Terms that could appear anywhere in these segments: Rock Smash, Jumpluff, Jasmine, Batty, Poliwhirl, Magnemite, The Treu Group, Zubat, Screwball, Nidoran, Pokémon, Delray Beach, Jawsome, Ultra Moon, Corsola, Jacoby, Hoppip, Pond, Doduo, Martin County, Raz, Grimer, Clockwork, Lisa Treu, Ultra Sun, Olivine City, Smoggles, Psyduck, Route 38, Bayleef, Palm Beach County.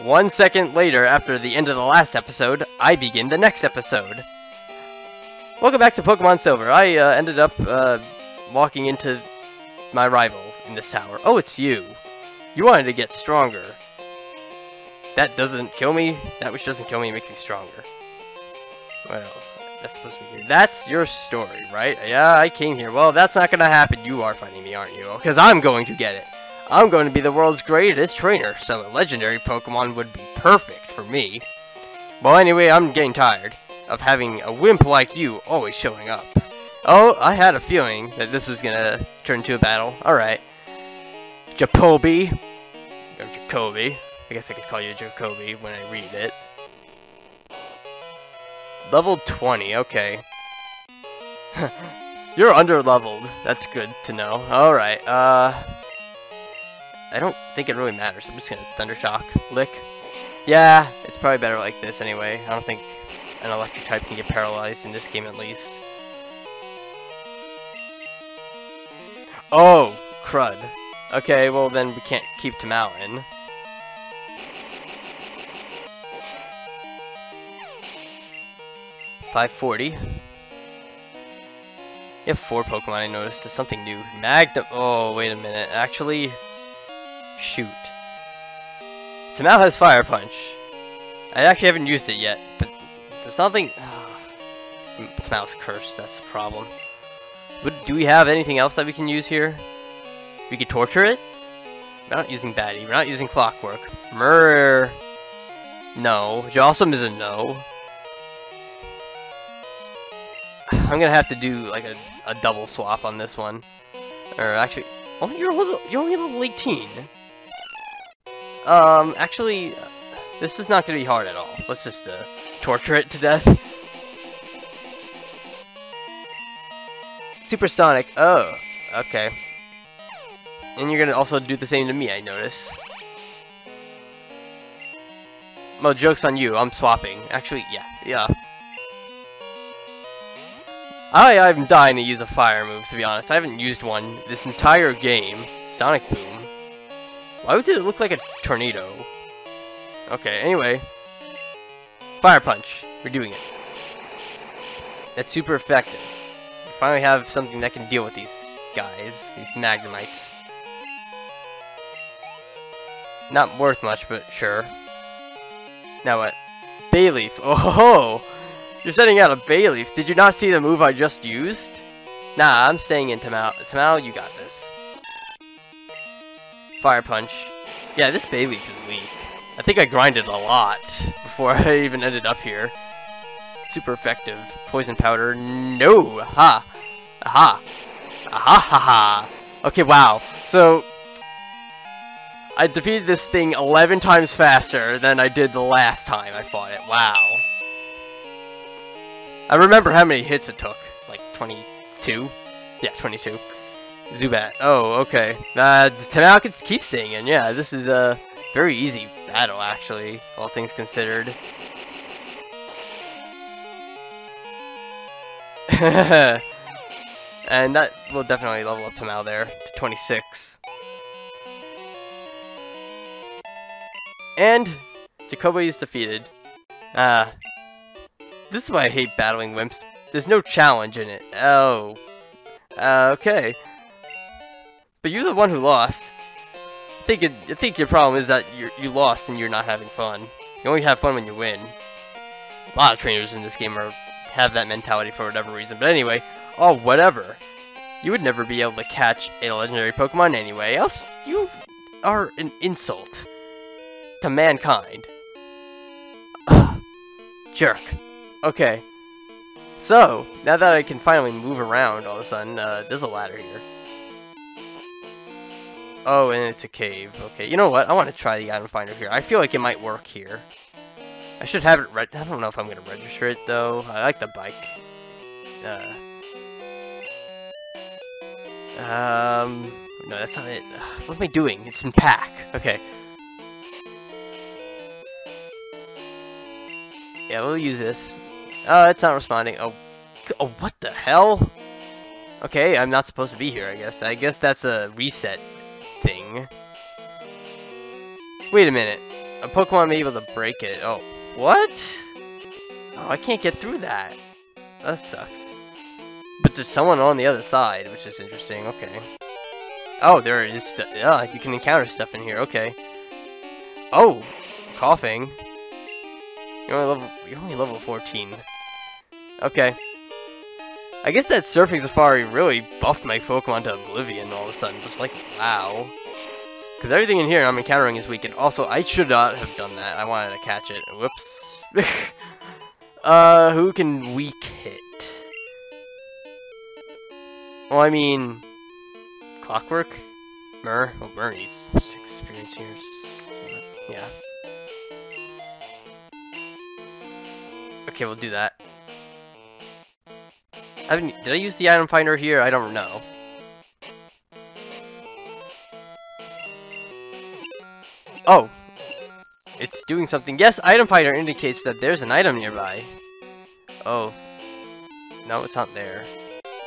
1 second later, after the end of the last episode, I begin the next episode. Welcome back to Pokemon Silver. I ended up walking into my rival in this tower. Oh, it's you. You wanted to get stronger. That doesn't kill me. That which doesn't kill me makes me stronger. Well, that's supposed to be weird. That's your story, right? Yeah, I came here. Well, that's not gonna happen. You are fighting me, aren't you? Because I'm going to get it. I'm going to be the world's greatest trainer, so a legendary Pokemon would be perfect for me. Well, anyway, I'm getting tired of having a wimp like you always showing up. Oh, I had a feeling that this was gonna turn into a battle. Alright. Jacoby. Or Jacoby. I guess I could call you Jacoby when I read it. Level 20, okay. You're under-leveled. That's good to know. Alright, I don't think it really matters. I'm just gonna Thunder Shock. Lick. Yeah, it's probably better like this anyway. I don't think an electric type can get paralyzed in this game at least. Oh, crud. Okay, well then we can't keep Tamal in. $540. You have 4 Pokemon, I noticed. There's something new. Magna. Oh, wait a minute. Actually, shoot. Tamal has Fire Punch. I actually haven't used it yet, but there's nothing. Tamal's cursed. That's the problem. But do we have anything else that we can use here? We could torture it. We're not using Batty. We're not using Clockwork. Murr. No. Jawsome is a no. I'm gonna have to do like a double swap on this one. Or actually, oh, you're only level 18. Actually, this is not gonna be hard at all. Let's just torture it to death. Supersonic. Oh, okay. And you're gonna also do the same to me, I notice. Well, joke's on you. I'm swapping. Actually, yeah. I'm dying to use a fire move, to be honest. I haven't used one this entire game. Sonic Boom. Why would it look like a tornado? Okay, anyway. Fire Punch. We're doing it. That's super effective. We finally have something that can deal with these guys. These Magnemites. Not worth much, but sure. Now what? Bayleef. Oh ho ho! You're sending out a Bayleef. Did you not see the move I just used? Nah, I'm staying in Tamal. Tamal, you got this. Fire Punch. Yeah, this Bayleef is weak. I think I grinded a lot before I even ended up here. Super effective. Poison Powder. No! Aha! Aha! Aha ha ha! Okay, wow. So, I defeated this thing 11 times faster than I did the last time I fought it. Wow. I remember how many hits it took. Like 22? Yeah, 22. Zubat. Oh, okay. Tamal can keep staying in. Yeah, this is a very easy battle, actually, all things considered. And that will definitely level up Tamal there to 26. And Jacoby is defeated. This is why I hate battling wimps. There's no challenge in it. Oh. Okay. But you're the one who lost. I think your problem is that you lost and you're not having fun. You only have fun when you win. A lot of trainers in this game have that mentality for whatever reason. But anyway, oh, whatever. You would never be able to catch a legendary Pokemon anyway. Else, you are an insult to mankind. Ugh. Jerk. Okay, so now that I can finally move around all of a sudden, there's a ladder here. Oh, and it's a cave. Okay, you know what? I want to try the Itemfinder here. I feel like it might work here. I should have it I don't know if I'm going to register it, though. I like the bike. No, that's not it. What am I doing? It's in pack. Okay. Yeah, we'll use this. It's not responding. Oh, what the hell? Okay, I'm not supposed to be here, I guess. I guess that's a reset thing. Wait a minute. A Pokemon may be able to break it. Oh, what? Oh, I can't get through that. That sucks. But there's someone on the other side, which is interesting. Okay. Oh, there is stuff. You can encounter stuff in here. Okay. Oh, Koffing. You're only level 14. Okay. I guess that surfing safari really buffed my Pokemon to oblivion all of a sudden. Just like, wow. Because everything in here I'm encountering is weak. And also, I should not have done that. I wanted to catch it. Whoops. Who can weak hit? Well, I mean... Clockwork? Murr? Oh, Murr needs experience here. Yeah. Okay, we'll do that. Did I use the item finder here? I don't know. Oh! It's doing something. Yes, item finder indicates that there's an item nearby. Oh. No, it's not there.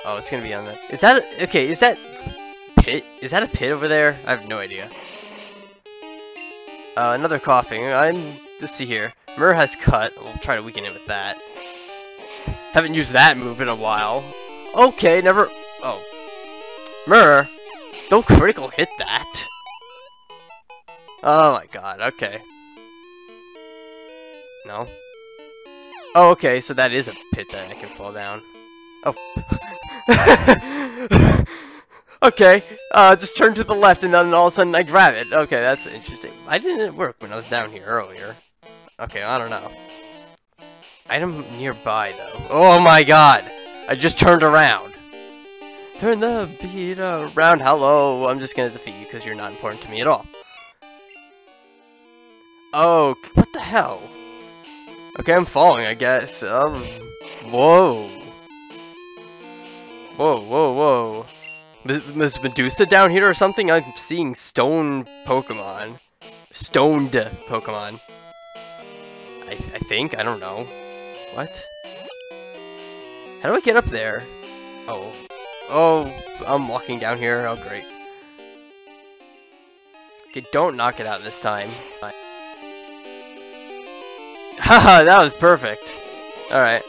Oh, it's gonna be on that. Is that a, okay, is that pit? Is that a pit over there? I have no idea. Another Koffing. Let's see here. Murr has cut. We'll try to weaken it with that. Haven't used that move in a while. Okay, never. Oh, Murr, don't critical hit that. Oh my God. Okay. No. Oh, okay. So that is a pit that I can fall down. Oh. Okay. Just turn to the left, and then all of a sudden I grab it. Okay, that's interesting. Why didn't it work when I was down here earlier? Okay, I don't know. Item nearby, though. Oh my God! I just turned around. Turn the beat around. Hello, I'm just gonna defeat you because you're not important to me at all. Oh, what the hell? Okay, I'm falling, I guess. Whoa. Whoa, whoa, whoa. Ms. Medusa down here or something? I'm seeing stone Pokemon. Stoned Pokemon. I think? I don't know. What? How do I get up there? Oh. Oh, I'm walking down here. Oh, great. Okay, don't knock it out this time. Haha, that was perfect. Alright.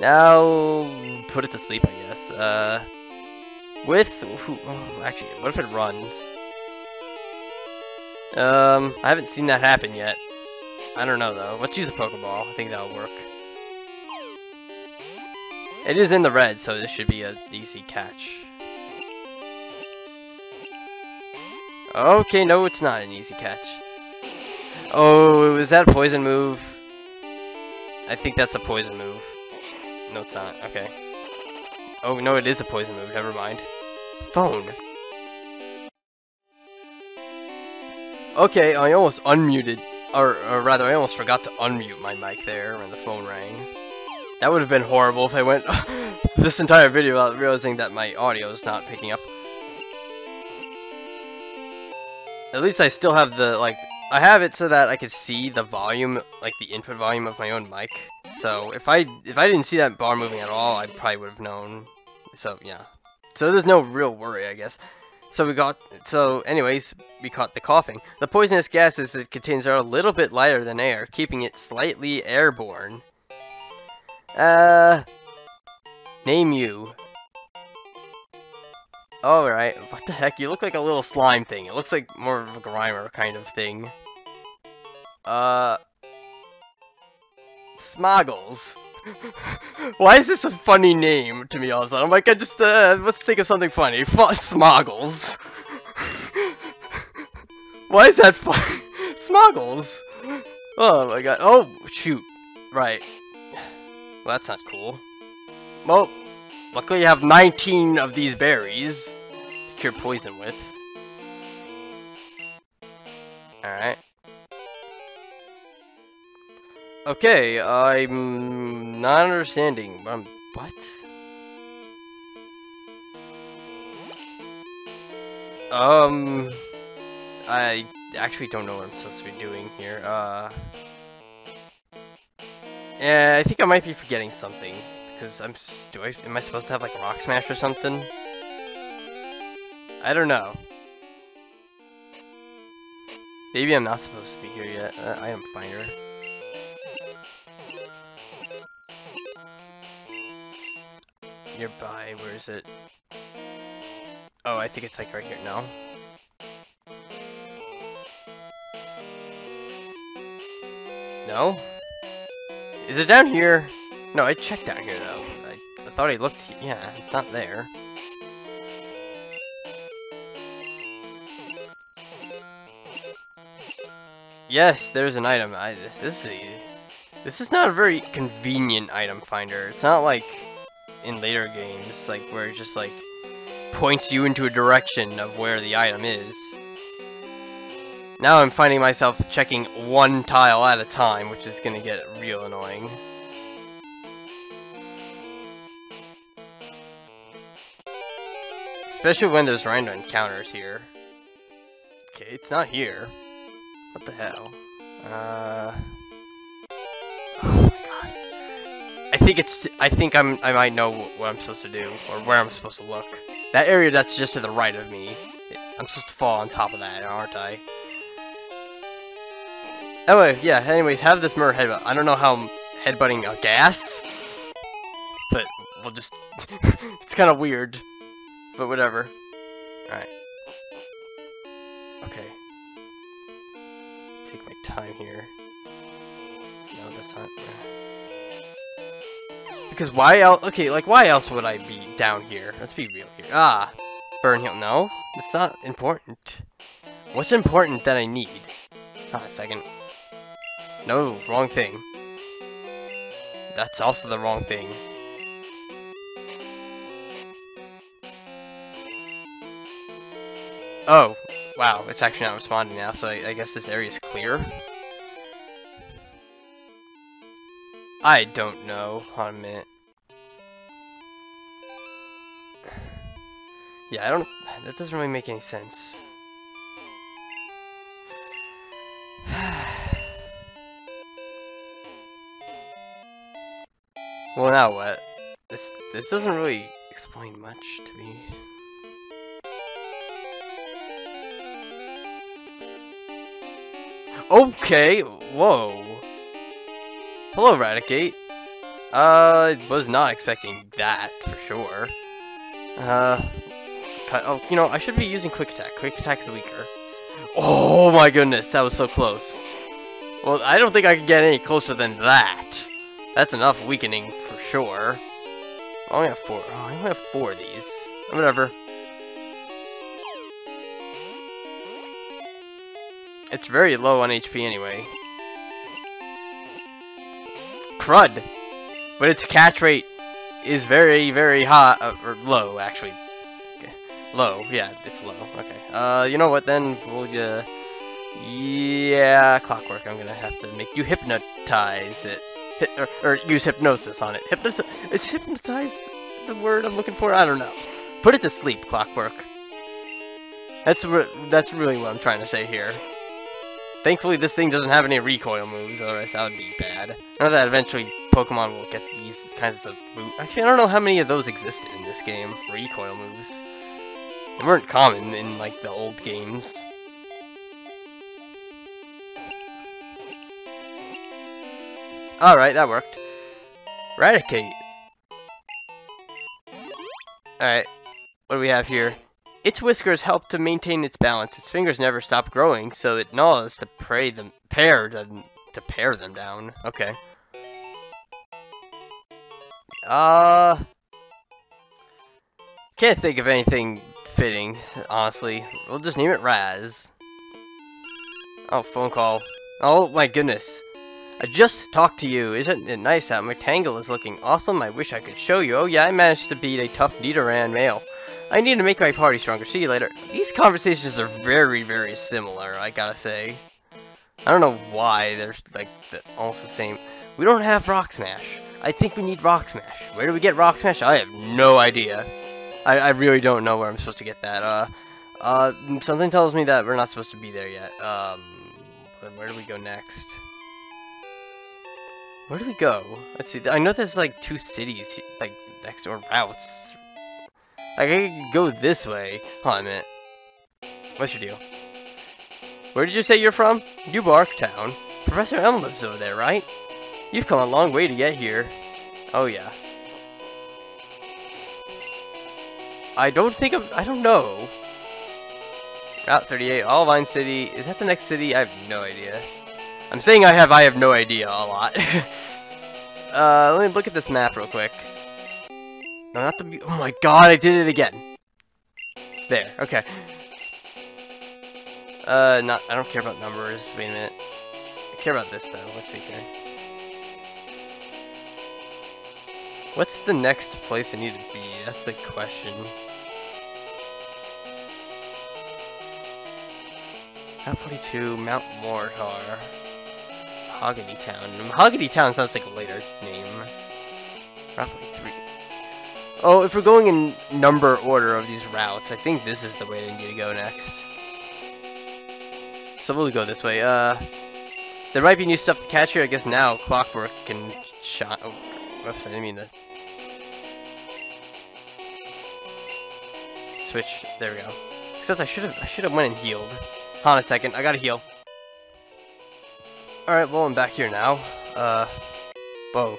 Now, put it to sleep, I guess. Actually, what if it runs? I haven't seen that happen yet. I don't know though. Let's use a Pokeball. I think that'll work. It is in the red, so this should be an easy catch. Okay, no, it's not an easy catch. Oh, was that a poison move? I think that's a poison move. No, it's not. Okay. Oh, no, it is a poison move. Never mind. Phone. Okay, I almost unmuted, or rather, I almost forgot to unmute my mic there when the phone rang. That would have been horrible if I went this entire video without realizing that my audio is not picking up. At least I still have the, like, I have it so that I could see the volume, like the input volume of my own mic. So if I didn't see that bar moving at all, I probably would have known. So yeah, so there's no real worry, I guess. So anyways, we caught the Koffing. The poisonous gases it contains are a little bit lighter than air, keeping it slightly airborne. Name you. Alright, what the heck, you look like a little slime thing. It looks like more of a Grimer kind of thing. Smoggles. Why is this a funny name to me all of a sudden? I'm like, I just, let's think of something funny. Smoggles. Why is that funny? Smoggles. Oh my God. Oh, shoot. Right. Well, that's not cool. Well, luckily you have 19 of these berries to cure poison with. Alright. Okay, I'm not understanding. What? I actually don't know what I'm supposed to be doing here. Yeah, I think I might be forgetting something because am I supposed to have like Rock Smash or something? I don't know. Maybe I'm not supposed to be here yet. Itemfinder. Nearby, where is it? Oh, I think it's like right here. No. No? Is it down here? No, I checked down here though. I thought I looked. Yeah, it's not there. Yes, there's an item. This is not a very convenient item finder. It's not like in later games, like where it just like points you into a direction of where the item is. Now I'm finding myself checking one tile at a time, which is gonna get real annoying. Especially when there's random encounters here. Okay, it's not here. What the hell? Oh my god. I might know what I'm supposed to do, or where I'm supposed to look. That area that's just to the right of me. I'm supposed to fall on top of that, aren't I? Anyway, yeah, anyways, have this Murr headbutt. I don't know how I'm headbutting a gas, but we'll just... it's kind of weird, but whatever. Alright. Okay. Take my time here. No, that's not... Because why else... Okay, like, why else would I be down here? Let's be real here. Ah! Burn heal. No, that's not important. What's important that I need? Ah, a second. No, wrong thing. That's also the wrong thing. Oh, wow, it's actually not responding now, so I guess this area is clear. I don't know. Hold on a minute. Yeah, that doesn't really make any sense. Well, now what? This doesn't really explain much to me. Okay, whoa. Hello, Raticate. Was not expecting that for sure. Oh, you know, I should be using Quick Attack. Quick Attack is weaker. Oh my goodness, that was so close. Well, I don't think I can get any closer than that. That's enough weakening for sure. I only have four. Oh, I only have four of these. Whatever. It's very low on HP anyway. Crud! But its catch rate is very, very high. Or low, actually. Low. Yeah, it's low. Okay. You know what then? We'll, yeah, Clockwork. I'm gonna have to make you hypnotize it. Or use hypnosis on it. Is hypnotize the word I'm looking for? I don't know. Put it to sleep, Clockwork. That's really what I'm trying to say here. Thankfully, this thing doesn't have any recoil moves, otherwise that would be bad. I know that eventually Pokemon will get these kinds of moves. Actually, I don't know how many of those existed in this game. Recoil moves. They weren't common in, like, the old games. Alright, that worked. Raticate. Alright, what do we have here? Its whiskers help to maintain its balance. Its fingers never stop growing, so it gnaws to pare them down. Okay. Can't think of anything fitting, honestly. We'll just name it Raz. Oh, phone call. Oh my goodness. I just talked to you. Isn't it nice out? My Tangle is looking awesome. I wish I could show you. Oh yeah, I managed to beat a tough Nidoran male. I need to make my party stronger. See you later. These conversations are very, very similar, I gotta say. I don't know why they're, like, almost the same. We don't have Rock Smash. I think we need Rock Smash. Where do we get Rock Smash? I have no idea. I really don't know where I'm supposed to get that. Something tells me that we're not supposed to be there yet. Where do we go next? Where do we go? Let's see. I know there's like two cities, like next door routes. Like I could go this way. Hold on a minute. What's your deal? Where did you say you're from? New Bark Town. Professor Elm lives over there, right? You've come a long way to get here. Oh yeah. I don't know. Route 38, Olivine City. Is that the next city? I have no idea. I'm saying I have no idea a lot. Let me look at this map real quick. No, not the... Oh my god, I did it again. There, okay. I don't care about numbers. Wait a minute. I care about this, though. Let's see here. What's the next place I need to be? That's the question. Route 42, Mount Mortar. Mahogany Town. Mahogany Town sounds like a later name. Route 43. Oh, if we're going in number order of these routes, I think this is the way I need to go next. So we'll go this way. There might be new stuff to catch here. I guess now Clockwork can shine. Oh, whoops, I didn't mean to. Switch. There we go. Except I should have went and healed. Hold on a second. I gotta heal. Alright, well, I'm back here now. Whoa.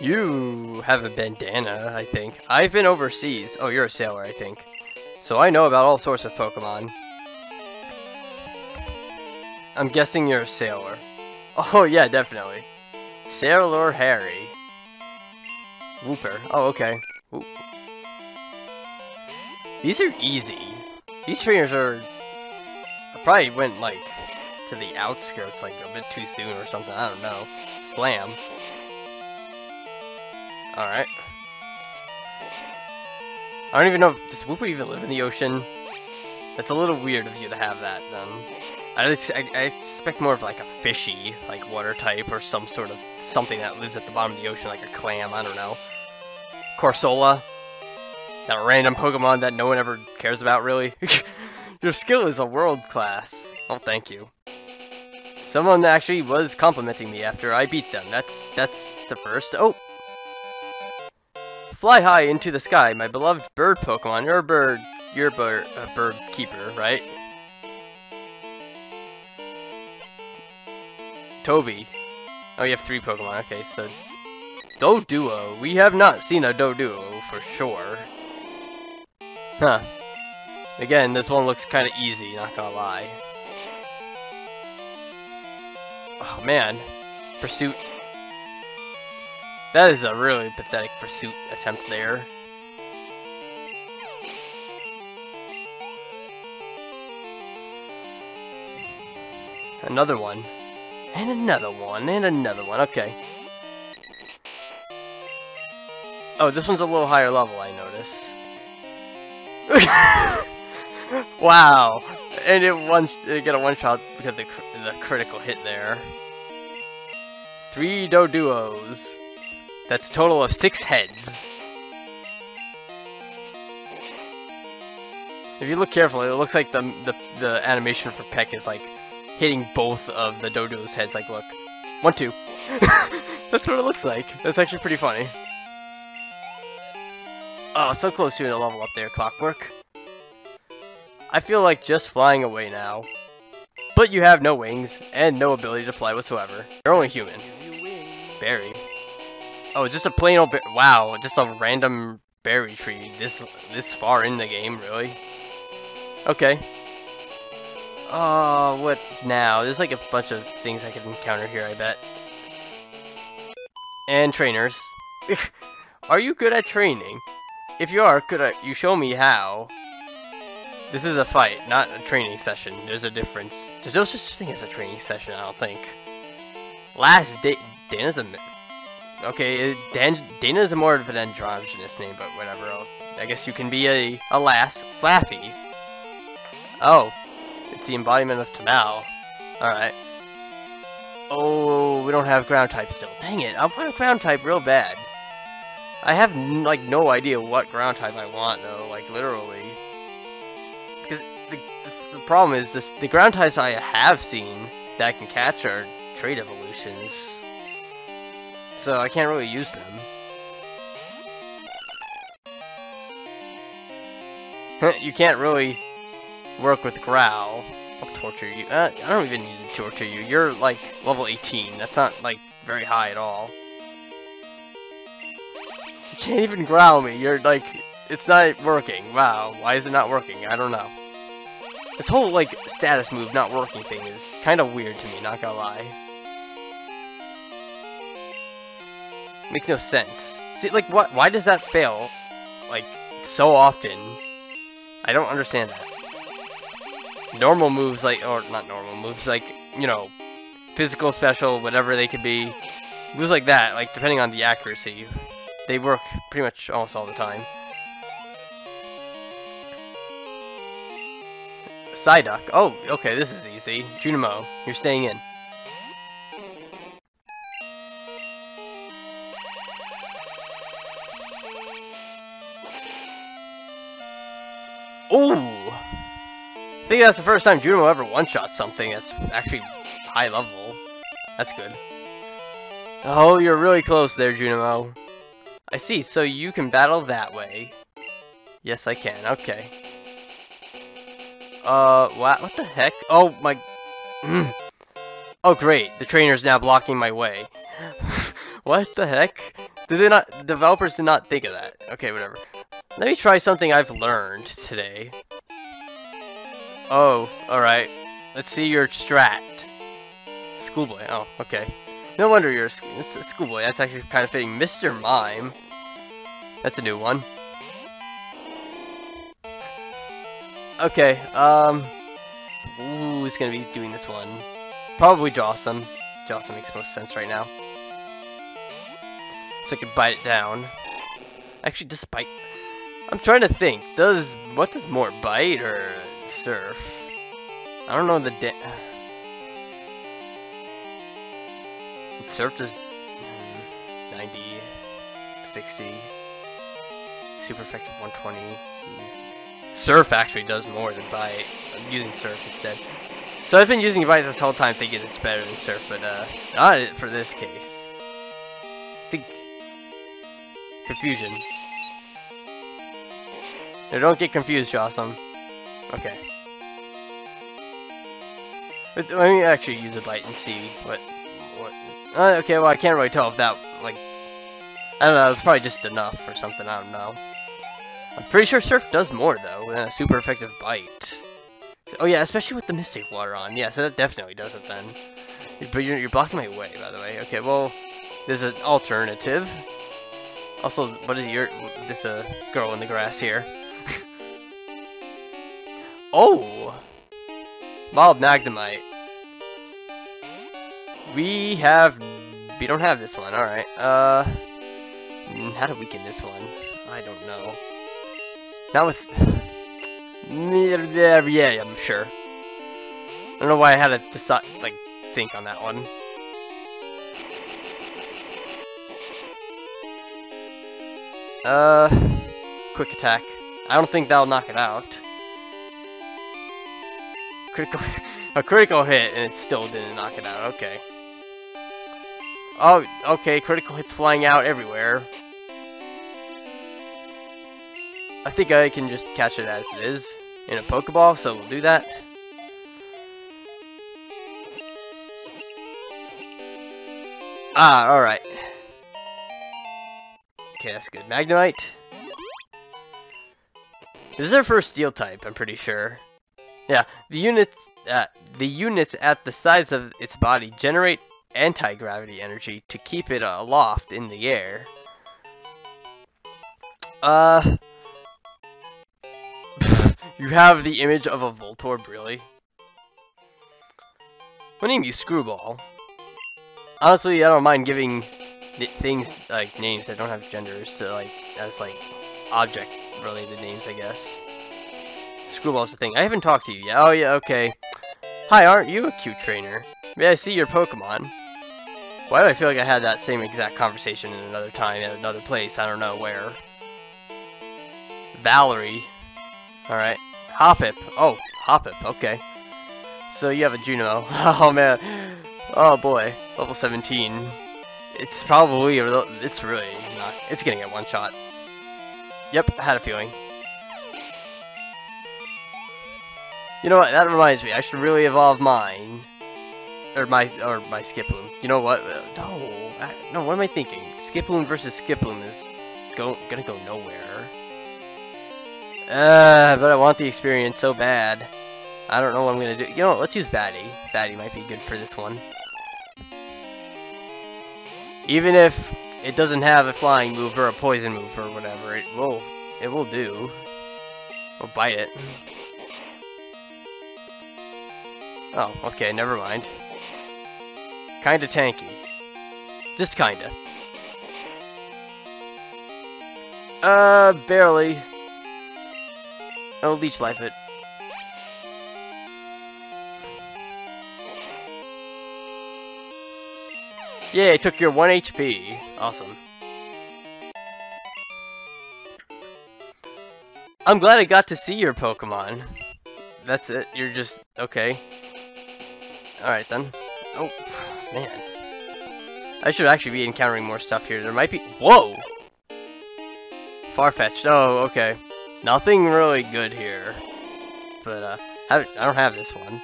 You have a bandana, I think. I've been overseas. Oh, you're a sailor, I think. So I know about all sorts of Pokemon. I'm guessing you're a sailor. Oh, yeah, definitely. Sailor Harry. Wooper. Oh, okay. Ooh. These are easy. These trainers are... I probably went, like, to the outskirts, like, a bit too soon or something. I don't know. Slam. Alright. I don't even know if... Does Wooper even live in the ocean? That's a little weird of you to have that, then. I expect more of, like, a fishy, like, water type or some sort of something that lives at the bottom of the ocean, like a clam, I don't know. Corsola. That random Pokemon that no one ever cares about, really. Your skill is a world class. Oh, thank you. Someone actually was complimenting me after I beat them. That's the first. Oh! Fly high into the sky, my beloved bird Pokemon. You're a bird keeper, right? Toby. Oh, you have 3 Pokemon. Okay, so Doduo. We have not seen a Doduo for sure. Huh. Again, this one looks kind of easy, not gonna lie. Oh man, pursuit. That is a really pathetic pursuit attempt there. Another one. And another one, and another one, okay. Oh, this one's a little higher level, I notice. Wow, and it got a one-shot because of the critical hit there. 3 Doduos. That's a total of 6 heads. If you look carefully, it looks like the animation for Peck is like hitting both of the Doduo's heads. Like, look, 1, 2. That's what it looks like. That's actually pretty funny. Oh, so close to a level up there, Clockwork. I feel like just flying away now. But you have no wings, and no ability to fly whatsoever. You're only human. Berry. Oh, just a plain old wow, just a random berry tree this far in the game, really? Okay. Oh, what now? There's like a bunch of things I could encounter here, I bet. And trainers. Are you good at training? If you are, could you show me how? This is a fight, not a training session. There's a difference. There's no such thing as a training session, I don't think. Last date. Dana's a... Okay, Dana's a more of an androgynous name, but whatever. I guess you can be a lass. Flaffy. Oh. It's the embodiment of Tamal. Alright. Oh, we don't have ground type still. Dang it, I want a ground type real bad. I have, like, no idea what ground type I want, though. Like, literally. Because the problem is, the ground types I have seen that I can catch are trait evolutions. So I can't really use them. You can't really work with Growl I'll torture you. I don't even need to torture you. You're, like, level 18. That's not, like, very high at all. You can't even growl me. You're, like, it's not working. Wow. Why is it not working? I don't know. This whole, like, status move not working thing is kind of weird to me, not gonna lie. Makes no sense. See, like, what? Why does that fail, like, so often? I don't understand that. Normal moves, like, or not normal moves, like, you know, physical, special, whatever they could be. Moves like that, like, depending on the accuracy, they work pretty much almost all the time. Psyduck. Oh, okay, this is easy. Junimo, you're staying in. Ooh! I think that's the first time Junimo ever one-shot something that's actually high level. That's good. Oh, you're really close there, Junimo. I see, so you can battle that way. Yes, I can. Okay. What the heck? Oh, my... Oh, great. The trainer's now blocking my way. What the heck? Developers did not think of that. Okay, whatever. Let me try something I've learned today. Oh, alright. Let's see your strat. Schoolboy. Oh, okay. No wonder you're a schoolboy. That's actually kind of fitting. Mr. Mime. That's a new one. Okay, ooh, who's gonna be doing this one? Probably Jawsome. Jawsome makes the most sense right now. So I can bite it down. Actually, despite... I'm trying to think. What does more, bite or surf? I don't know the surf does... 90... 60... Super effective 120... Surf actually does more than Bite. I'm using Surf instead. So I've been using Bite this whole time thinking it's better than Surf, but not it for this case. I think... Confusion. No, don't get confused, Jawsome. Okay. But let me actually use a Bite and see what... okay, well I can't really tell if that, like... I don't know, it's probably just enough or something, I don't know. I'm pretty sure Surf does more, though, than a super effective bite. Oh yeah, especially with the Mystic Water on. Yeah, so that definitely does it then. But you're blocking my way, by the way. Okay, well, there's an alternative. Also, what is your... This girl in the grass here. Oh! Mild Magnemite. We don't have this one, alright. How to weaken this one? I don't know. Not with... Yeah, I'm sure. I don't know why I had to decide, like, think on that one. Quick attack. I don't think that'll knock it out. A critical hit, and it still didn't knock it out, okay. Oh, okay, critical hits flying out everywhere. I think I can just catch it as it is in a Pokeball, so we'll do that. Ah, alright. Okay, that's good. Magnemite. This is our first Steel type, I'm pretty sure. Yeah, the units at the sides of its body generate anti-gravity energy to keep it aloft in the air. You have the image of a Voltorb, really? I'll name you Screwball. Honestly, I don't mind giving things like names that don't have genders to like object-related names, I guess. Screwball's the thing. I haven't talked to you yet. Oh yeah, okay. Hi, aren't you a cute trainer? May I see your Pokemon? Why do I feel like I had that same exact conversation at another time at another place? I don't know where. Valerie. Alright. Hoppip. Oh, Hoppip. Okay. So you have a Junimo. Oh, man. Oh, boy. Level 17. It's probably... It's really not... It's gonna get one shot. Yep, I had a feeling. You know what? That reminds me. I should really evolve mine. Or my Skiploom. You know what? No, what am I thinking? Skiploom versus Skiploom is gonna go nowhere. But I want the experience so bad. I don't know what I'm gonna do. You know what? Let's use Batty. Batty might be good for this one. Even if it doesn't have a flying move or a poison move or whatever, it will do. I'll bite it. Oh, okay, never mind. Kinda tanky. Just kinda. Barely. I'll leech life it. Yeah, it took your 1 HP. Awesome. I'm glad I got to see your Pokemon. That's it, you're just... okay. Alright then. Oh, man. I should actually be encountering more stuff here. There might be... whoa! Farfetch'd. Oh, okay. Nothing really good here. But, I don't have this one.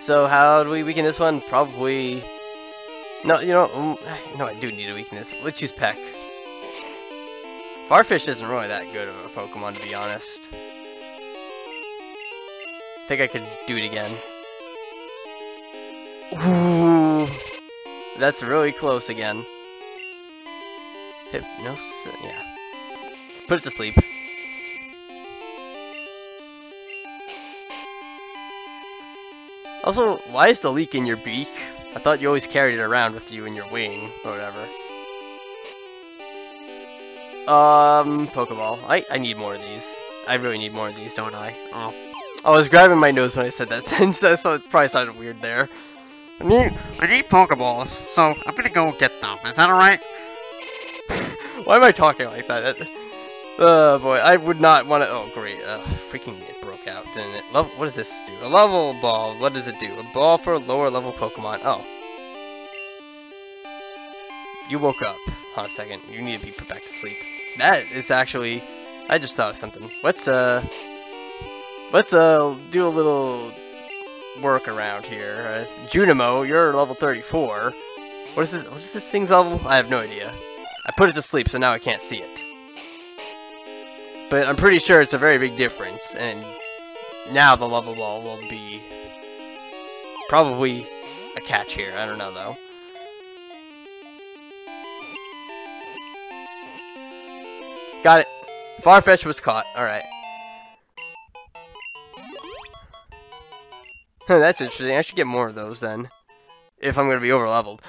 So, how do we weaken this one? Probably... no, you know, no, I do need a weakness. Let's use Peck. Farfetch'd isn't really that good of a Pokemon, to be honest. I think I could do it again. Ooh, that's really close again. Hypnosis, yeah. Put it to sleep. Also, why is the leak in your beak? I thought you always carried it around with you in your wing, or whatever. Pokeball. I need more of these. I really need more of these, don't I? Oh. I was grabbing my nose when I said that sentence, so it probably sounded weird there. I need Pokeballs, so I'm gonna go get them. Is that alright? Why am I talking like that? Oh boy, I would not want to... oh great, freaking it broke out, didn't it? What does this do? A level ball, what does it do? A ball for a lower level Pokemon, oh. You woke up. Hold on a second, you need to be put back to sleep. That is actually... I just thought of something. Let's do a little work around here. Junimo, you're level 34. What is this thing's level? I have no idea. I put it to sleep, so now I can't see it. But I'm pretty sure it's a very big difference, and now the level ball will be probably a catch here. I don't know, though. Got it. Farfetch'd was caught. Alright. Huh, that's interesting. I should get more of those then, if I'm gonna be over-leveled.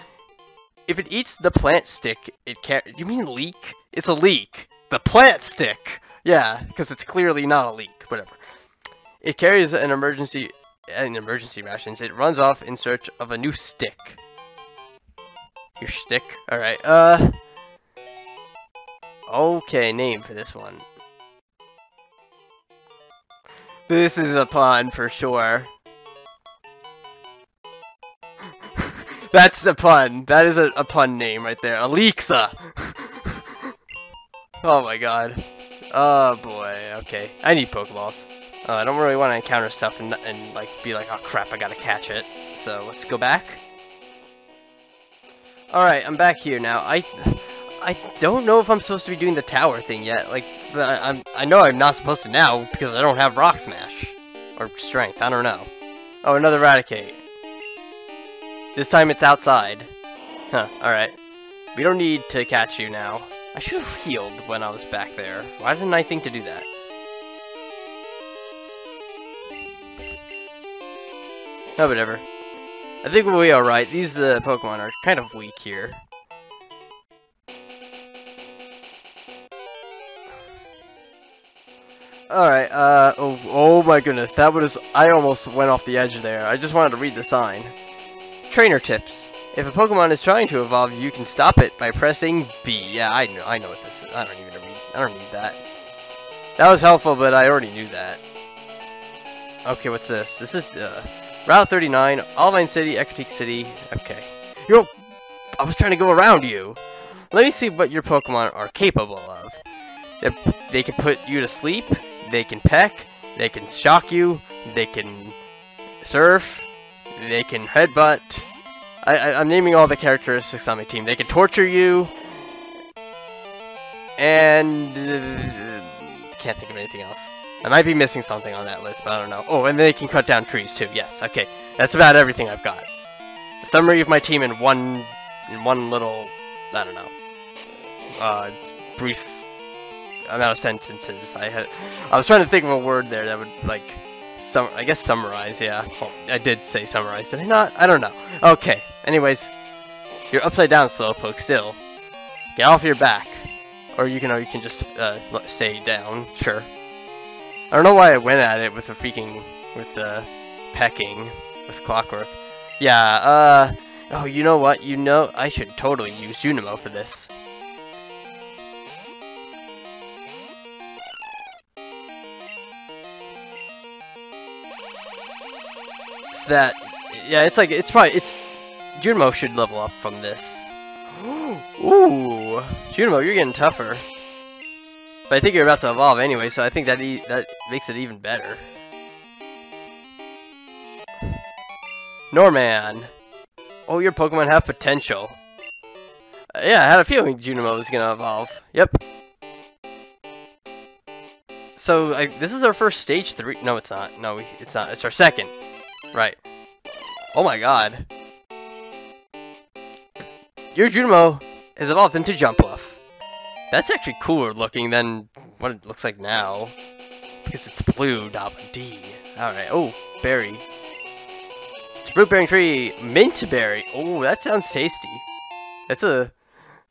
If it eats the plant stick, it can't- you mean leek? It's a leek! The plant stick! Yeah, because it's clearly not a leek. Whatever. It carries an emergency rations. It runs off in search of a new stick. Your stick? Alright, okay, name for this one. This is a pond for sure. That's a pun. That is a pun name right there. Alexa! Oh my god. Oh boy, okay. I need Pokeballs. I don't really want to encounter stuff and like be like, oh crap, I gotta catch it. So, let's go back. Alright, I'm back here now. I don't know if I'm supposed to be doing the tower thing yet. Like, I know I'm not supposed to now because I don't have Rock Smash. Or Strength, I don't know. Oh, another Raticate. This time it's outside. Huh, alright. We don't need to catch you now. I should have healed when I was back there. Why didn't I think to do that? No, whatever. I think we'll be alright. These Pokemon are kind of weak here. Alright, oh my goodness. That was... I almost went off the edge there. I just wanted to read the sign. Trainer tips. If a Pokemon is trying to evolve, you can stop it by pressing B. Yeah, I know what this is. I don't need that. That was helpful, but I already knew that. Okay, what's this? This is Route 39, Olivine City, Exotique City. Okay. Yo, I was trying to go around you. Let me see what your Pokemon are capable of. They can put you to sleep. They can peck. They can shock you. They can surf, they can headbutt. I'm naming all the characteristics on my team. They can torture you, and can't think of anything else. I might be missing something on that list, but I don't know. Oh, and they can cut down trees too. Yes, okay, that's about everything I've got. The summary of my team in one little, I don't know, brief amount of sentences. I was trying to think of a word there that would like. I guess summarize, yeah. Well, I did say summarize, did I not? I don't know. Okay, anyways, you're upside down, Slowpoke, still. Get off your back. Or you can just stay down, sure. I don't know why I went at it with the freaking, pecking, with Clockwork. Yeah, oh, you know what? You know, I should totally use Junimo for this. That, yeah, it's like, it's probably, it's, Junimo should level up from this. Ooh, Junimo, you're getting tougher. But I think you're about to evolve anyway, so I think that that makes it even better. Norman. Oh, your Pokemon have potential. Yeah, I had a feeling Junimo was gonna evolve. Yep. So, this is our first stage 3. No, it's not. No, it's not. It's our second. Right. Oh my god. Your Junimo has evolved into Jumpluff. That's actually cooler looking than what it looks like now. Because it's blue, not D. Alright, oh, berry. It's fruit bearing tree, mint berry. Oh, that sounds tasty. That's a...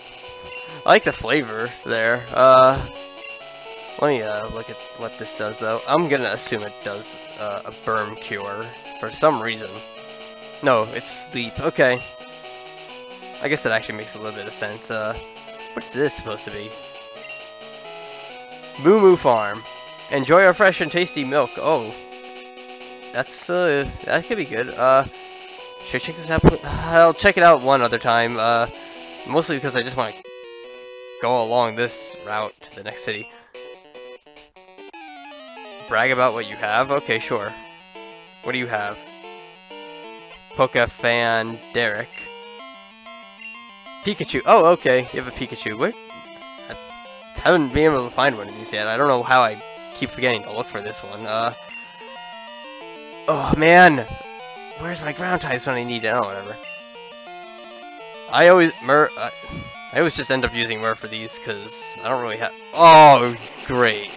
I like the flavor there. Let me look at what this does though. I'm gonna assume it does a Burn Cure for some reason. No, it's Sleep. Okay. I guess that actually makes a little bit of sense. What's this supposed to be? Moo Moo Farm. Enjoy our fresh and tasty milk. Oh. That's that could be good. Should I check this out? I'll check it out one other time. Mostly because I just want to go along this route to the next city. Brag about what you have? Okay, sure. What do you have? Pokefan Derek. Pikachu. Oh, okay. You have a Pikachu. What? I haven't been able to find one of these yet. I don't know how I keep forgetting to look for this one. Oh, man. Where's my ground types when I need it? Oh, whatever. I always just end up using Murr for these because I don't really have... Oh, great.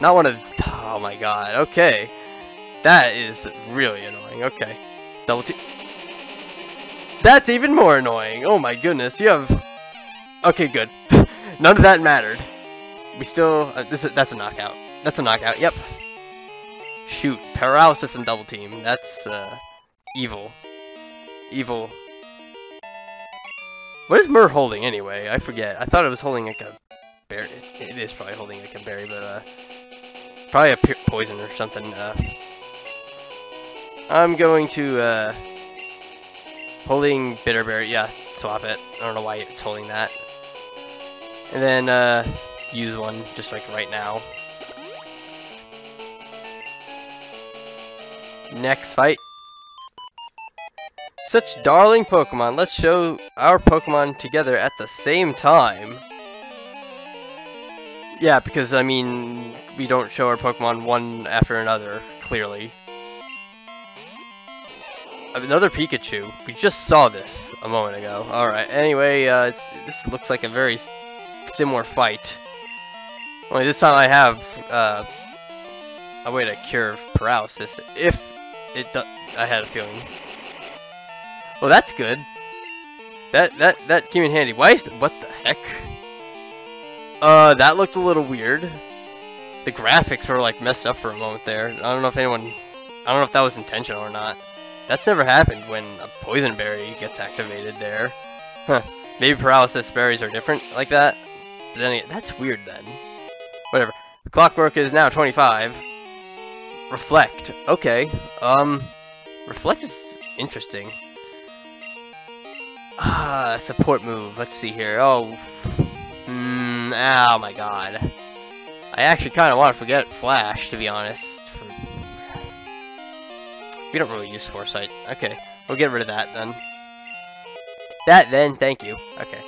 Not one of... Oh my god, okay. That is really annoying, okay. Double T... That's even more annoying! Oh my goodness, you have... Okay, good. None of that mattered. We still... that's a knockout. That's a knockout, yep. Shoot, paralysis and double team. That's, evil. Evil. What is Murr holding anyway? I forget. I thought it was holding like a... berry. It is probably holding like a berry, but, probably a poison or something. I'm going to holding Bitterberry. Yeah, swap it. I don't know why it's holding that. And then use one just like right now. Next fight. Such darling Pokemon. Let's show our Pokemon together at the same time. Yeah, because, I mean, we don't show our Pokemon one after another, clearly. Another Pikachu. We just saw this a moment ago. Alright, anyway, this looks like a very similar fight. Only this time I have a way to cure paralysis, if it does. I had a feeling. Well, that's good. That came in handy. Why is what the heck? That looked a little weird. The graphics were like messed up for a moment there. I don't know if that was intentional or not. That's never happened when a poison berry gets activated there. Huh. Maybe paralysis berries are different like that. But then again, that's weird then. Whatever. Clockwork is now 25. Reflect. Okay. Reflect is interesting. Support move. Let's see here. Oh. Oh my god. I actually kind of want to forget Flash, to be honest. We don't really use Foresight. Okay, we'll get rid of that then. Thank you. Okay.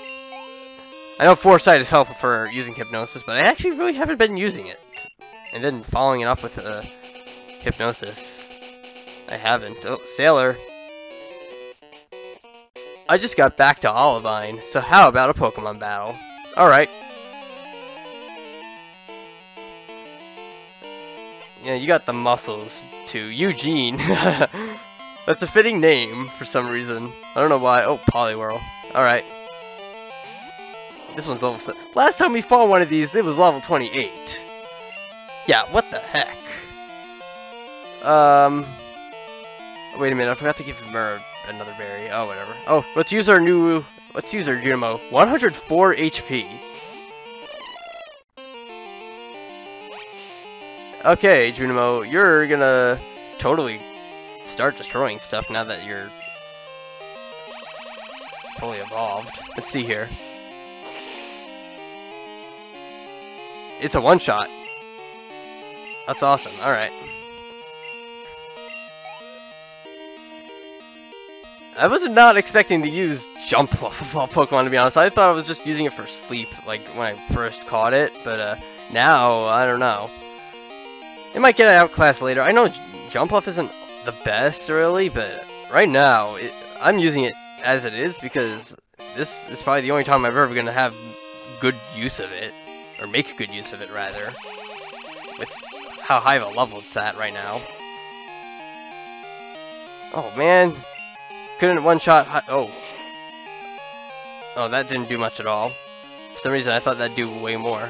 I know Foresight is helpful for using Hypnosis, but I actually really haven't been using it. And then following it up with Hypnosis. I haven't. Oh, Sailor. I just got back to Olivine, so how about a Pokemon battle? Alright. Yeah, you got the muscles, too. Eugene! That's a fitting name, for some reason. I don't know why. Oh, Poliwhirl. Alright. This one's level 7. Last time we fought one of these, it was level 28. Yeah, what the heck? Wait a minute, I forgot to give Murr another berry. Oh, whatever. Oh, let's use our new... Let's use our Junimo. 104 HP. Okay, Junimo, you're gonna totally start destroying stuff now that you're fully evolved. Let's see here. It's a one-shot. That's awesome. All right. I was not expecting to use Jumpluff of all Pokemon, to be honest. I thought I was just using it for sleep, like, when I first caught it, but, now, I don't know. It might get outclassed later. I know Jumpluff isn't the best, really, but right now, I'm using it as it is, because this is probably the only time I'm ever gonna have good use of it, or make good use of it, rather, with how high of a level it's at right now. Oh, man. Couldn't one-shot... Oh. Oh, that didn't do much at all. For some reason, I thought that'd do way more.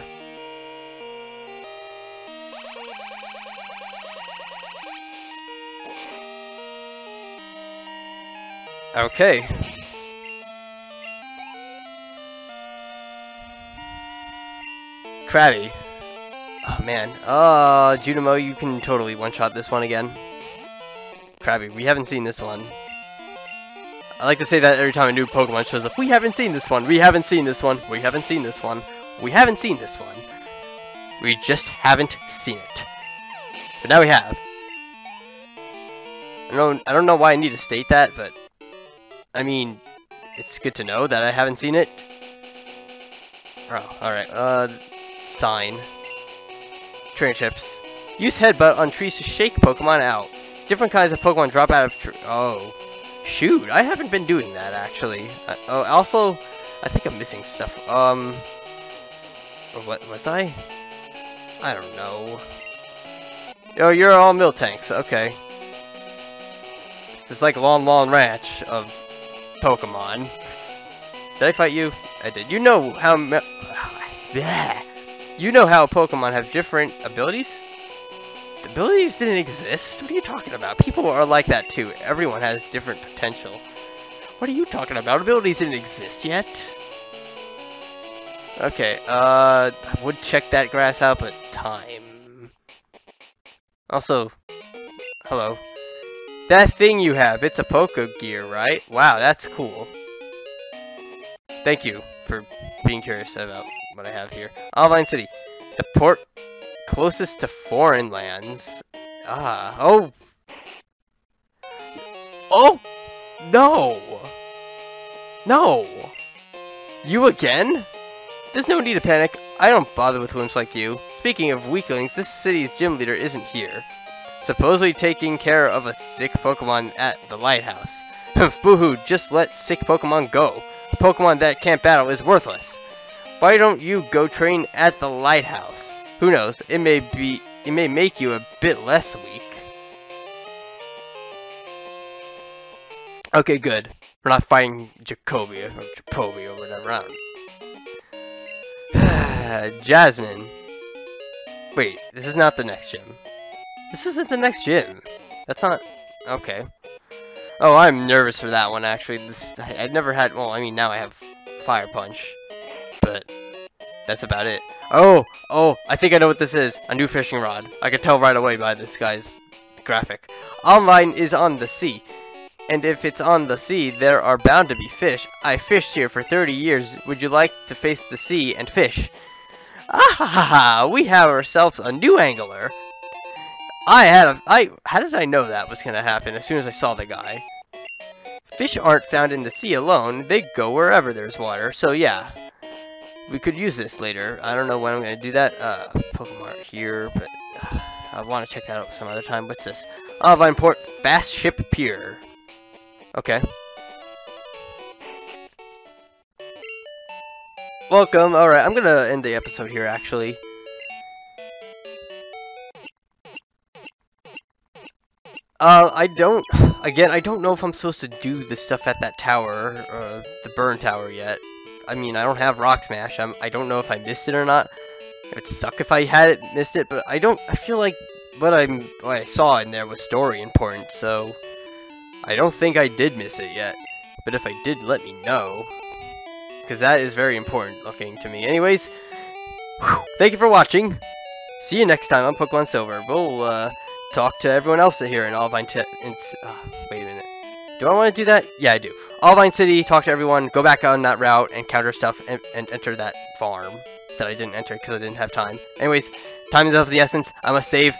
Okay. Krabby. Oh, man. Junimo, you can totally one-shot this one again. Krabby, we haven't seen this one. I like to say that every time a new Pokemon shows up. We haven't seen this one. We haven't seen this one. We haven't seen this one. We haven't seen this one. We just haven't seen it. But now we have. I don't know why I need to state that, but... I mean, it's good to know that I haven't seen it. Oh, alright. Sign. Trainer Chips. Use Headbutt on trees to shake Pokemon out. Different kinds of Pokemon drop out of trees. Oh. Shoot, I haven't been doing that, actually. Oh, also, I think I'm missing stuff. Or what was I? I don't know. Oh, you're all milk tanks, okay. This is like Lon Lon Ranch of Pokemon. Did I fight you? I did. You know how... You know how Pokemon have different abilities? Abilities didn't exist? What are you talking about? People are like that too. Everyone has different potential. What are you talking about? Abilities didn't exist yet? Okay, I would check that grass out, but time. Also, hello. That thing you have, it's a Pokegear, right? Wow, that's cool. Thank you for being curious about what I have here. Olivine City. The port... closest to foreign lands. Ah, oh. Oh, no. No. You again? There's no need to panic. I don't bother with wimps like you. Speaking of weaklings, this city's gym leader isn't here. Supposedly taking care of a sick Pokemon at the lighthouse. Boohoo, just let sick Pokemon go. A Pokemon that can't battle is worthless. Why don't you go train at the lighthouse? Who knows? It may make you a bit less weak. Okay, good. We're not fighting Jacoby or Jacoby or whatever. I don't know. Jasmine. Wait, this is not the next gym. This isn't the next gym. That's not. Okay. Oh, I'm nervous for that one actually. I'd never had. Well, I mean now I have Fire Punch, but that's about it. Oh, I think I know what this is. A new fishing rod. I can tell right away by this guy's graphic. Online is on the sea. And if it's on the sea, there are bound to be fish. I fished here for 30 years. Would you like to face the sea and fish? Ah ha ha ha! We have ourselves a new angler. How did I know that was gonna happen as soon as I saw the guy? Fish aren't found in the sea alone, they go wherever there's water, so yeah. We could use this later. I don't know when I'm gonna do that. Pokemon are here, but I wanna check that out some other time. What's this? Vineport Bass Ship Pier. Okay. Welcome, alright, I'm gonna end the episode here actually. I don't know if I'm supposed to do the stuff at that tower, the burn tower yet. I mean, I don't have Rock Smash, I don't know if I missed it or not. It would suck if I had missed it, but I feel like what I saw in there was story important, so I don't think I did miss it yet. But if I did, let me know, because that is very important looking to me. Anyways, whew, thank you for watching. See you next time on Pokemon Silver. We'll, talk to everyone else here in Olivine City. Wait a minute. Do I want to do that? Yeah, I do. Olivine City, talk to everyone, go back on that route, encounter stuff, and enter that farm that I didn't enter because I didn't have time. Anyways, time is of the essence. I must save.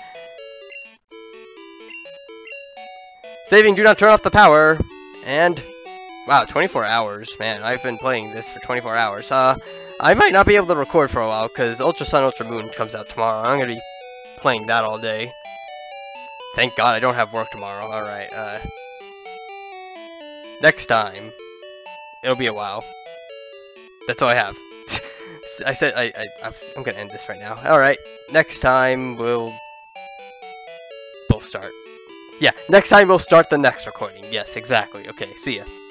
Saving, do not turn off the power. And, wow, 24 hours. Man, I've been playing this for 24 hours. I might not be able to record for a while because Ultra Sun, Ultra Moon comes out tomorrow. I'm going to be playing that all day. Thank God I don't have work tomorrow. Alright, next time. It'll be a while. That's all I have. I'm gonna end this right now. Alright, next time we'll start. Yeah, next time we'll start the next recording. Yes, exactly. Okay, see ya.